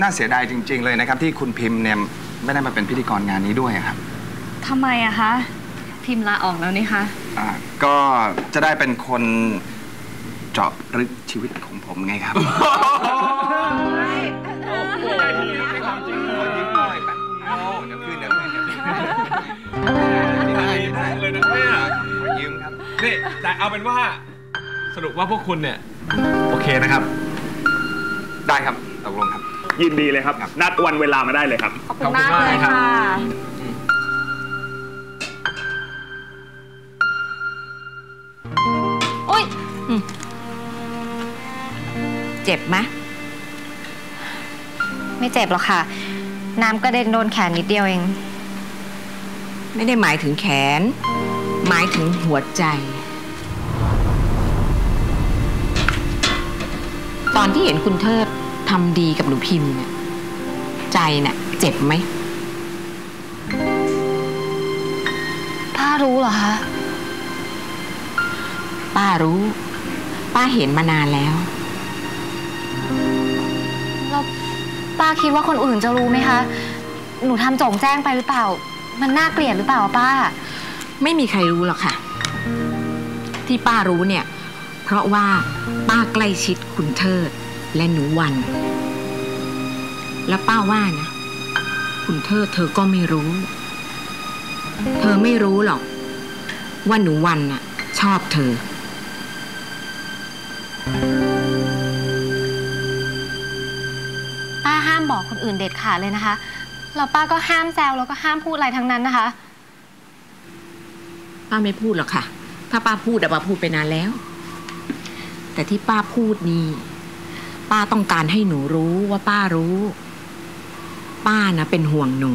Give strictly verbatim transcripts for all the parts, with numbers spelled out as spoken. น่าเสียดายจริงๆเลยนะครับที่คุณพิมพ์เนี่ยไม่ได้มาเป็นพิธีกรงานนี้ด้วยครับทำไมอะคะพิมพ์ลาออกแล้วนี่คะอ่าก็จะได้เป็นคนเจาะลึกชีวิตของผมไงครับนี่แต่เอาเป็นว่าสรุปว่าพวกคุณเนี่ยโอเคนะครับได้ครับตกลงครับยินดีเลยครับนัดวันเวลามาได้เลยครับขอบคุณมากเลยค่ะโอ๊ยเจ็บไหมไม่เจ็บหรอกค่ะน้ำกระเด็นโดนแขนนิดเดียวเองไม่ได้หมายถึงแขนหมายถึงหัวใจตอนที่เห็นคุณเทิดทำดีกับหนูพิมพ์เนี่ยใจน่ะเจ็บไหมป้ารู้เหรอคะป้ารู้ป้าเห็นมานานแล้วแล้วป้าคิดว่าคนอื่นจะรู้ไหมคะหนูทำโจ่งแจ้งไปหรือเปล่ามันน่าเกลียดหรือเปล่าป้าไม่มีใครรู้หรอกค่ะที่ป้ารู้เนี่ยเพราะว่าป้าใกล้ชิดคุณเทิดและหนูวันแล้วป้าว่านะคุณเทิดเธอก็ไม่รู้เธอไม่รู้หรอกว่าหนูวันน่ะชอบเธอป้าห้ามบอกคนอื่นเด็ดขาดเลยนะคะแล้วป้าก็ห้ามแซวแล้วก็ห้ามพูดอะไรทั้งนั้นนะคะป้าไม่พูดหรอกค่ะถ้าป้าพูดอะป้าพูดไปนานแล้วแต่ที่ป้าพูดนี่ป้าต้องการให้หนูรู้ว่าป้ารู้ป้านะเป็นห่วงหนู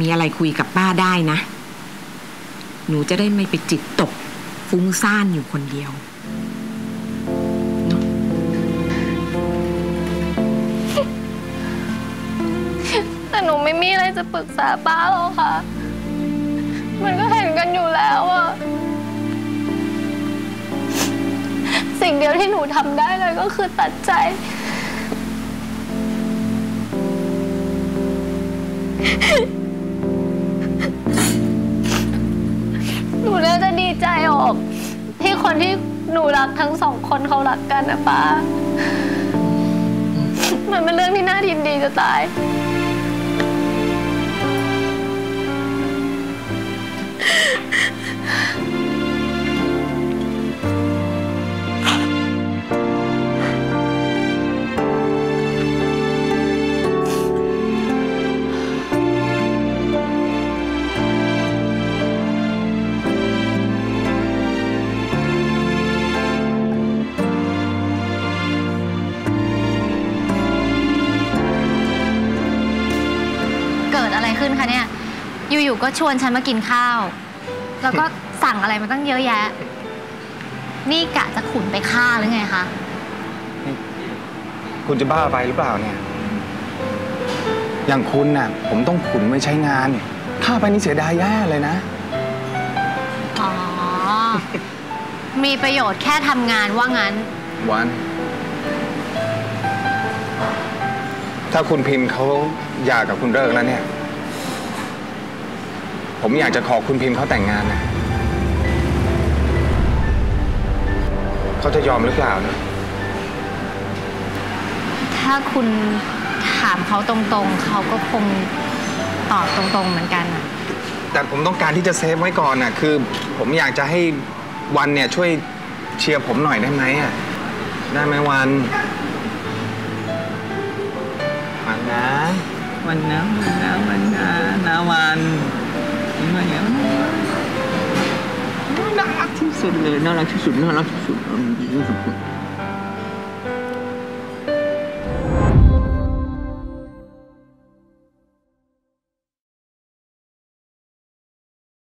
มีอะไรคุยกับป้าได้นะหนูจะได้ไม่ไปจิตตกฟุ้งซ่านอยู่คนเดียวแต่หนูไม่มีอะไรจะปรึกษาป้าหรอกค่ะมันก็เห็นกันอยู่แล้วอะสิ่งเดียวที่หนูทำได้เลยก็คือตัดใจหนูน่าจะดีใจออกที่คนที่หนูรักทั้งสองคนเขารักกันนะป้ามันเป็นเรื่องที่น่ายินดีจะตายอยู่ๆก็ชวนฉันมากินข้าวแล้วก็สั่งอะไรมาตั้งเยอะแยะนี่กะจะขุนไปฆ่าหรือไงคะคุณจะบ้าไปหรือเปล่าเนี่ยอย่างคุณน่ะผมต้องขุนไว้ใช้งานฆ่าไปนี่เสียดายแย่เลยนะอ๋อ มีประโยชน์แค่ทำงานว่างั้นวันถ้าคุณพิมพ์เขาอยากกับคุณเลิกแล้วเนี่ยผมอยากจะขอคุณพิมพ์เขาแต่งงานนะเขาจะยอมหรือเปล่านะถ้าคุณถามเขาตรงๆเขาก็คงตอบตรงๆเหมือนกันนะแต่ผมต้องการที่จะเซฟไว้ก่อนนะคือผมอยากจะให้วันเนี่ยช่วยเชียร์ผมหน่อยได้ไหมอ่ะได้ไหมวันวันนะวันนะวันนะวันนะนะวันน่ารักที่สุดเลยน่ารักที่สุดน่ารักที่สุด